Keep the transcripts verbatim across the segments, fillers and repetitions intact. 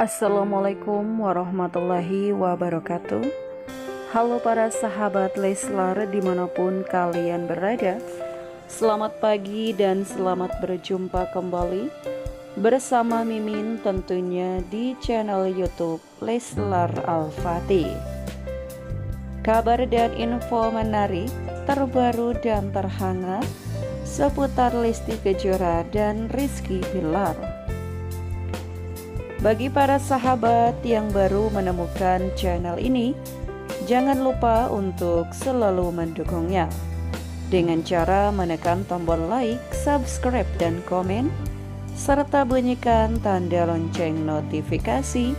Assalamualaikum warahmatullahi wabarakatuh. Halo para sahabat Leslar dimanapun kalian berada. Selamat pagi dan selamat berjumpa kembali bersama Mimin tentunya di channel YouTube Leslar Al-Fatih. Kabar dan info menarik, terbaru dan terhangat seputar Lesti Kejora dan Rizky Billar. Bagi para sahabat yang baru menemukan channel ini, jangan lupa untuk selalu mendukungnya dengan cara menekan tombol like, subscribe, dan komen, serta bunyikan tanda lonceng notifikasi,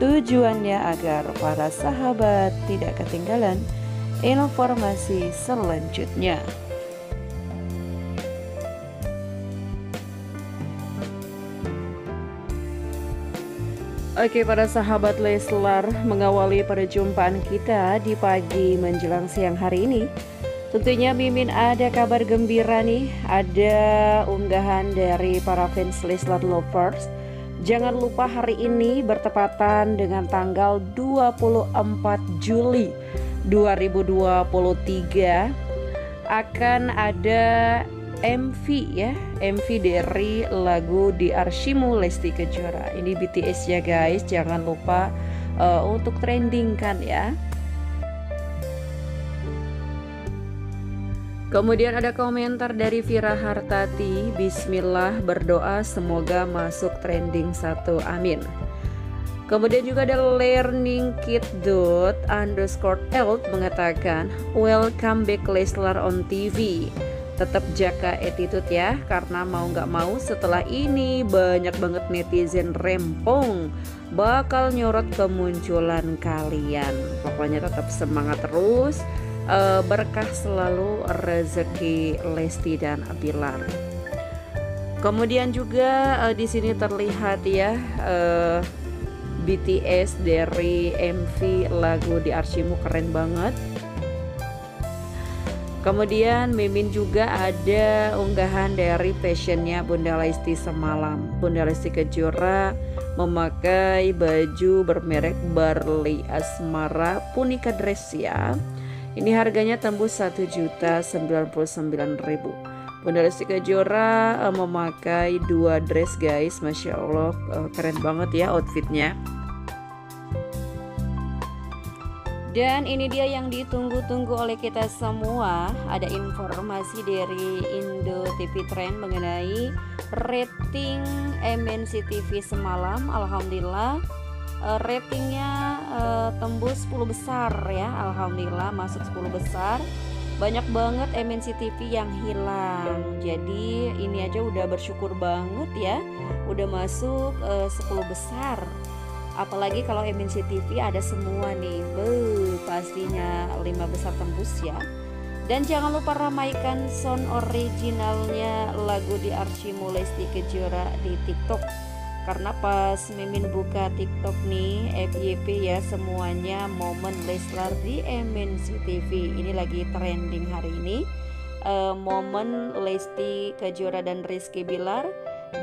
tujuannya agar para sahabat tidak ketinggalan informasi selanjutnya. Oke para sahabat Leslar, mengawali perjumpaan kita di pagi menjelang siang hari ini, tentunya Mimin ada kabar gembira nih. Ada unggahan dari para fans Leslar Lovers. Jangan lupa hari ini bertepatan dengan tanggal dua puluh empat Juli dua ribu dua puluh tiga, akan ada M V ya, M V dari lagu Di Arsyimu Lesti Kejora. Ini B T S ya guys, jangan lupa uh, untuk trending kan ya. Kemudian ada komentar dari Fira Hartati, bismillah berdoa semoga masuk trending satu, amin. Kemudian juga ada learning kid dot underscore elf mengatakan welcome back Leslar on T V. Tetap jaga attitude ya, karena mau nggak mau setelah ini banyak banget netizen rempong bakal nyorot kemunculan kalian. Pokoknya tetap semangat terus, berkah selalu rezeki Lesti dan Billar. Kemudian juga di sini terlihat ya B T S dari M V lagu Di Arsyimu, keren banget. Kemudian Mimin juga ada unggahan dari fashionnya Bunda Lesti semalam. Bunda Lesti Kejora memakai baju bermerek Barley Asmara Punika Dress ya. Ini harganya tembus satu juta sembilan puluh sembilan ribu. Bunda Lesti Kejora memakai dua dress guys, masya Allah keren banget ya outfitnya. Dan ini dia yang ditunggu-tunggu oleh kita semua. Ada informasi dari Indo T V Trend mengenai rating M N C T V semalam. Alhamdulillah ratingnya uh, tembus sepuluh besar ya. Alhamdulillah masuk sepuluh besar. Banyak banget M N C T V yang hilang. Jadi ini aja udah bersyukur banget ya, udah masuk uh, sepuluh besar. Apalagi kalau M N C T V ada semua nih, beuh, pastinya lima besar tembus ya. Dan jangan lupa ramaikan sound originalnya lagu Di Arsyimu Lesti Kejora di TikTok. Karena pas Mimin buka TikTok nih, F Y P ya semuanya momen Leslar di M N C T V. Ini lagi trending hari ini, e, momen Lesti Kejora dan Rizky Billar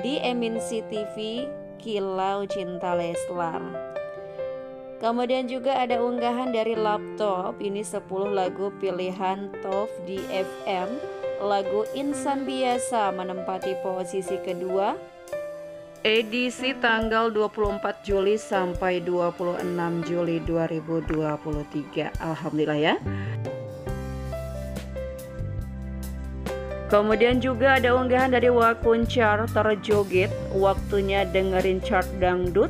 di M N C T V Kilau Cinta Leslar. Kemudian juga ada unggahan dari Laptop Ini sepuluh lagu pilihan top D F M. Lagu Insan Biasa menempati posisi kedua edisi tanggal dua puluh empat Juli sampai dua puluh enam Juli dua ribu dua puluh tiga. Alhamdulillah ya. Kemudian juga ada unggahan dari Wakuncar Terjoget, waktunya dengerin chart dangdut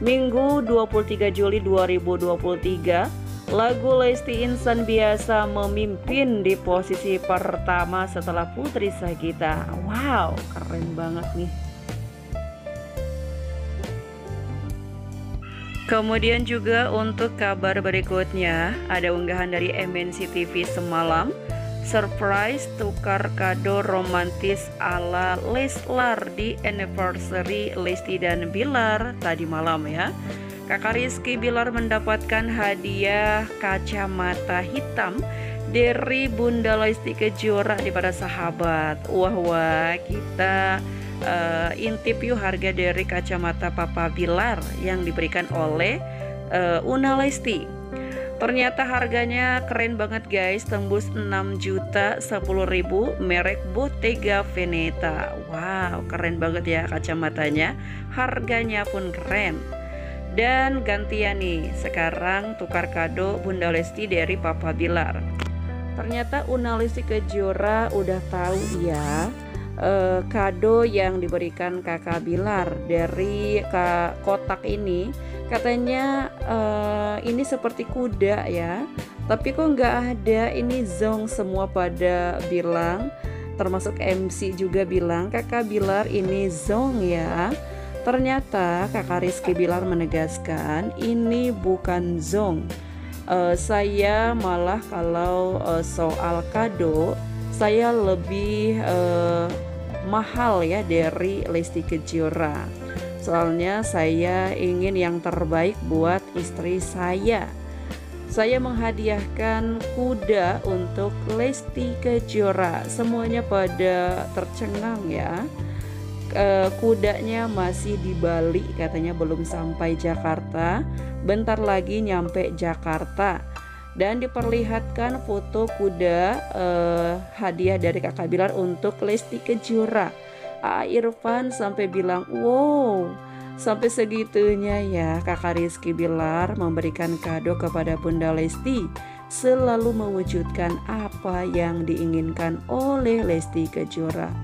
Minggu dua puluh tiga Juli dua ribu dua puluh tiga. Lagu Lesti Insan Biasa memimpin di posisi pertama setelah Putri Sagita. Wow, keren banget nih. Kemudian juga untuk kabar berikutnya, ada unggahan dari M N C T V semalam, surprise tukar kado romantis ala Leslar di anniversary Lesti dan Billar tadi malam ya. Kakak Rizky Billar mendapatkan hadiah kacamata hitam dari Bunda Lesti Kejora nih para sahabat. Wah wah, kita uh, intip yuk harga dari kacamata Papa Billar yang diberikan oleh uh, Una Lesti. Ternyata harganya keren banget guys, tembus enam juta sepuluh ribu, merek Bottega Veneta. Wow, keren banget ya kacamatanya, harganya pun keren. Dan gantian nih, sekarang tukar kado Bunda Lesti dari Papa Billar. Ternyata Una Lesti Kejora udah tahu ya eh, kado yang diberikan Kakak Billar dari Kak kotak ini. Katanya uh, ini seperti kuda ya, tapi kok nggak ada, ini zong semua pada bilang, termasuk M C juga bilang Kakak Billar ini zong ya. Ternyata Kakak Rizky Billar menegaskan ini bukan zong. Uh, saya malah kalau uh, soal kado saya lebih uh, mahal ya dari Lesti Kejora. Soalnya saya ingin yang terbaik buat istri saya. Saya menghadiahkan kuda untuk Lesti Kejora. Semuanya pada tercengang ya. E, kudanya masih di Bali, katanya belum sampai Jakarta. Bentar lagi nyampe Jakarta. Dan diperlihatkan foto kuda e, hadiah dari Kakak Billar untuk Lesti Kejora. Airvan sampai bilang wow, sampai segitunya ya Kakak Rizky Billar memberikan kado kepada Bunda Lesti, selalu mewujudkan apa yang diinginkan oleh Lesti Kejora.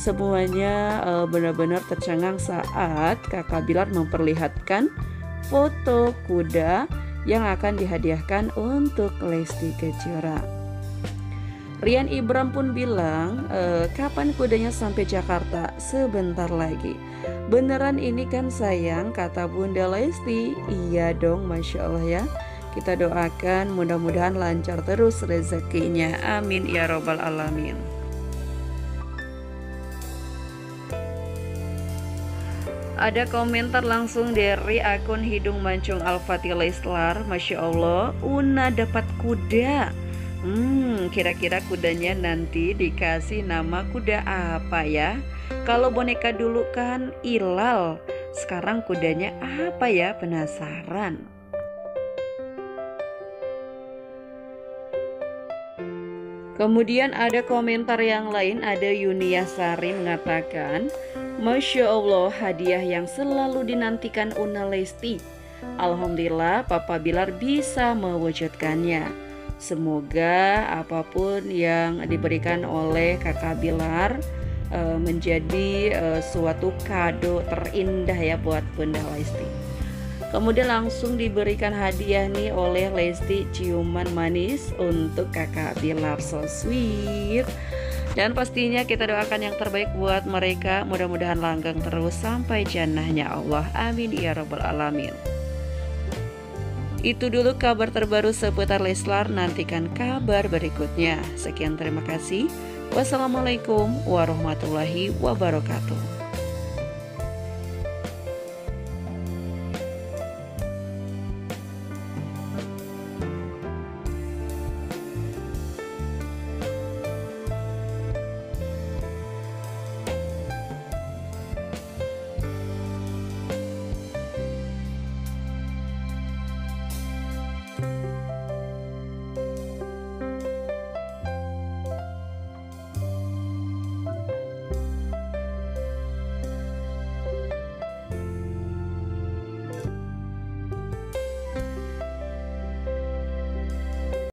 Semuanya e, benar-benar tercengang saat Kakak Billar memperlihatkan foto kuda yang akan dihadiahkan untuk Lesti Kejora. Rian Ibram pun bilang, e, kapan kudanya sampai Jakarta? Sebentar lagi. Beneran ini kan sayang, kata Bunda Lesti. Iya dong, Masya Allah ya. Kita doakan mudah-mudahan lancar terus rezekinya. Amin ya robbal alamin. Ada komentar langsung dari akun Hidung Mancung Al-Fatih Leslar. Masya Allah, Una dapat kuda. Hmm, kira-kira kudanya nanti dikasih nama kuda apa ya? Kalau boneka dulu kan Ilal, sekarang kudanya apa ya? Penasaran. Kemudian ada komentar yang lain, ada Yunia Sari mengatakan, Masya Allah hadiah yang selalu dinantikan Una Lesti. Alhamdulillah Papa Billar bisa mewujudkannya. Semoga apapun yang diberikan oleh Kakak Billar e, menjadi e, suatu kado terindah ya buat Bunda Lesti. Kemudian langsung diberikan hadiah nih oleh Lesti ciuman manis untuk Kakak Billar, so sweet. Dan pastinya kita doakan yang terbaik buat mereka, mudah-mudahan langgeng terus sampai jannahnya Allah. Amin ya robbal alamin. Itu dulu kabar terbaru seputar Leslar, nantikan kabar berikutnya. Sekian, terima kasih. Wassalamualaikum warahmatullahi wabarakatuh.